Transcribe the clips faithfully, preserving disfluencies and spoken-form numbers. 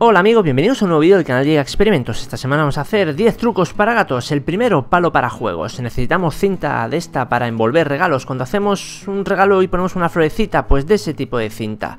Hola amigos, bienvenidos a un nuevo vídeo del canal LlegaExperimentos. Esta semana vamos a hacer diez trucos para gatos. El primero, palo para juegos. Necesitamos cinta de esta para envolver regalos. Cuando hacemos un regalo y ponemos una florecita, pues de ese tipo de cinta.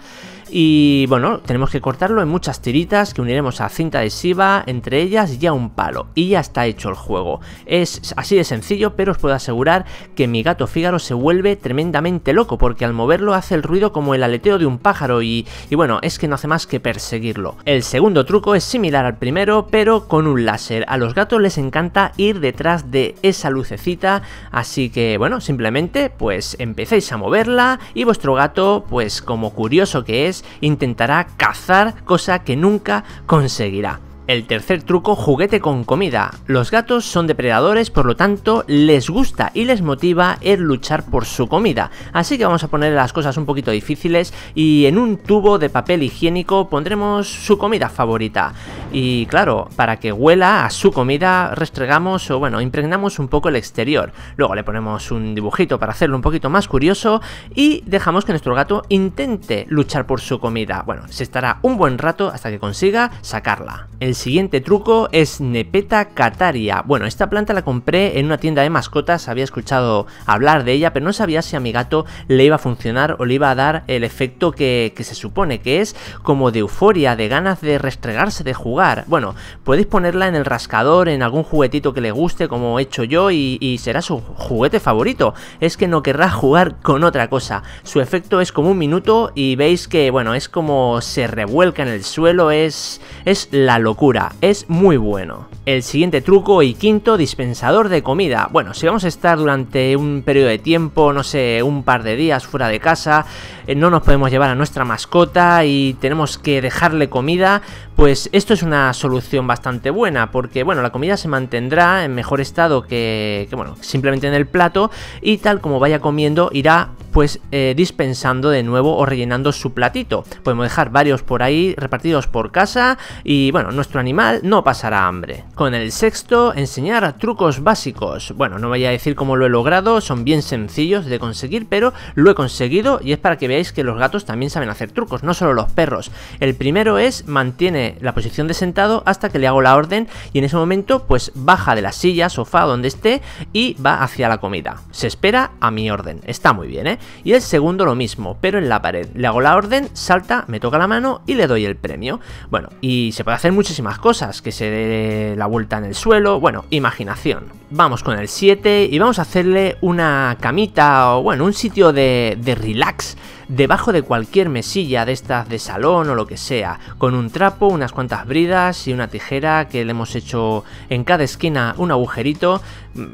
Y bueno, tenemos que cortarlo en muchas tiritas que uniremos a cinta adhesiva, entre ellas ya un palo. Y ya está hecho el juego. Es así de sencillo, pero os puedo asegurar que mi gato Fígaro se vuelve tremendamente loco, porque al moverlo hace el ruido como el aleteo de un pájaro y, y bueno, es que no hace más que perseguirlo. El segundo truco es similar al primero, pero con un láser. A los gatos les encanta ir detrás de esa lucecita, así que bueno, simplemente pues empecéis a moverla y vuestro gato, pues como curioso que es, intentará cazar, cosa que nunca conseguirá. El tercer truco, juguete con comida. Los gatos son depredadores, por lo tanto les gusta y les motiva el luchar por su comida. Así que vamos a poner las cosas un poquito difíciles y en un tubo de papel higiénico pondremos su comida favorita. Y claro, para que huela a su comida restregamos o bueno, impregnamos un poco el exterior. Luego le ponemos un dibujito para hacerlo un poquito más curioso y dejamos que nuestro gato intente luchar por su comida. Bueno, se estará un buen rato hasta que consiga sacarla. El siguiente truco es Nepeta Cataria. Bueno, esta planta la compré en una tienda de mascotas, había escuchado hablar de ella, pero no sabía si a mi gato le iba a funcionar o le iba a dar el efecto que, que se supone, que es como de euforia, de ganas de restregarse, de jugar. Bueno, podéis ponerla en el rascador, en algún juguetito que le guste, como he hecho yo, y, y será su juguete favorito. Es que no querrá jugar con otra cosa. Su efecto es como un minuto y veis que, bueno, es como se revuelca en el suelo, es, es la locura. Es muy bueno. El siguiente truco y quinto, dispensador de comida. Bueno, si vamos a estar durante un periodo de tiempo, no sé, un par de días fuera de casa, eh, no nos podemos llevar a nuestra mascota y tenemos que dejarle comida, pues esto es una solución bastante buena, porque bueno, la comida se mantendrá en mejor estado que, que bueno, simplemente en el plato, y tal como vaya comiendo irá pues eh, dispensando de nuevo o rellenando su platito. Podemos dejar varios por ahí repartidos por casa y bueno, nuestro animal no pasará hambre. Con el sexto, enseñar trucos básicos. Bueno, no voy a decir cómo lo he logrado, son bien sencillos de conseguir, pero lo he conseguido y es para que veáis que los gatos también saben hacer trucos, no solo los perros. El primero es, mantiene la posición de sentado hasta que le hago la orden y en ese momento pues baja de la silla, sofá, donde esté y va hacia la comida. Se espera a mi orden, está muy bien, ¿eh? Y el segundo lo mismo, pero en la pared. Le hago la orden, salta, me toca la mano y le doy el premio. Bueno, y se puede hacer muchísimas cosas, que se dé la vuelta en el suelo, bueno, imaginación. Vamos con el siete y vamos a hacerle una camita o bueno, un sitio de, de relax debajo de cualquier mesilla de estas de salón o lo que sea, con un trapo, unas cuantas bridas y una tijera que le hemos hecho en cada esquina un agujerito.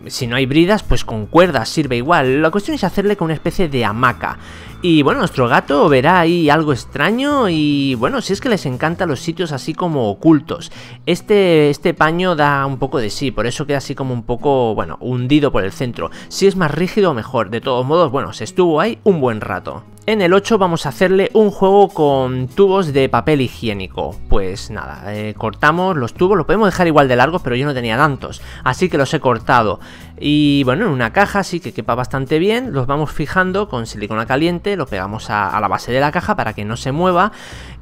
Si no hay bridas, pues con cuerdas sirve igual. La cuestión es hacerle con una especie de hamaca. Y bueno, nuestro gato verá ahí algo extraño y bueno, si es que les encantan los sitios así como ocultos. Este, este paño da un poco de sí, por eso queda así como un poco, bueno, hundido por el centro. Si es más rígido, mejor. De todos modos, bueno, se estuvo ahí un buen rato. En el ocho vamos a hacerle un juego con tubos de papel higiénico. Pues nada, eh, cortamos los tubos, los podemos dejar igual de largos, pero yo no tenía tantos, así que los he cortado. Y bueno, en una caja así que quepa bastante bien, los vamos fijando con silicona caliente, los pegamos a, a la base de la caja para que no se mueva.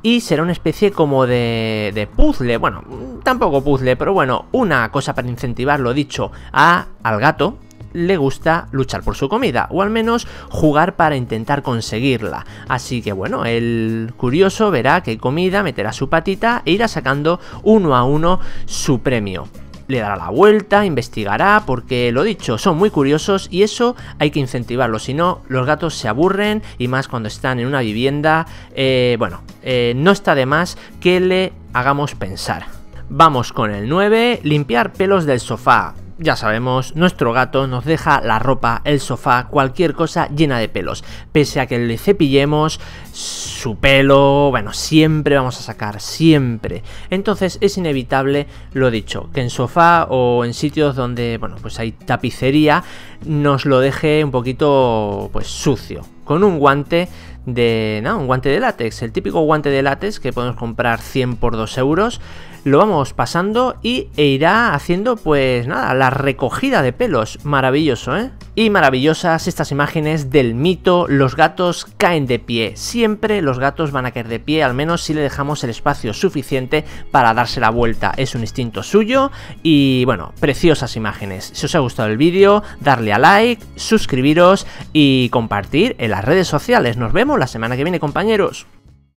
Y será una especie como de, de puzzle, bueno, tampoco puzzle, pero bueno, una cosa para incentivar, lo dicho, a, al gato le gusta luchar por su comida, o al menos jugar para intentar conseguirla. Así que bueno, el curioso verá que hay comida, meterá su patita e irá sacando uno a uno su premio. Le dará la vuelta, investigará, porque lo dicho, son muy curiosos y eso hay que incentivarlo, si no los gatos se aburren, y más cuando están en una vivienda. eh, bueno, eh, no está de más que le hagamos pensar. Vamos con el nueve, limpiar pelos del sofá. Ya sabemos, nuestro gato nos deja la ropa, el sofá, cualquier cosa llena de pelos. Pese a que le cepillemos, su pelo, bueno, siempre vamos a sacar, siempre. Entonces es inevitable, lo dicho, que en sofá o en sitios donde, bueno, pues hay tapicería, nos lo deje un poquito, pues, sucio. con un guante de no, un guante de látex, el típico guante de látex que podemos comprar cien por dos euros. Lo vamos pasando y e irá haciendo pues nada, la recogida de pelos. Maravilloso, ¿eh? Y maravillosas estas imágenes del mito, los gatos caen de pie. Siempre los gatos van a caer de pie, al menos si le dejamos el espacio suficiente para darse la vuelta. Es un instinto suyo y bueno, preciosas imágenes. Si os ha gustado el vídeo, darle a like, suscribiros y compartir en las redes sociales. Nos vemos la semana que viene, compañeros.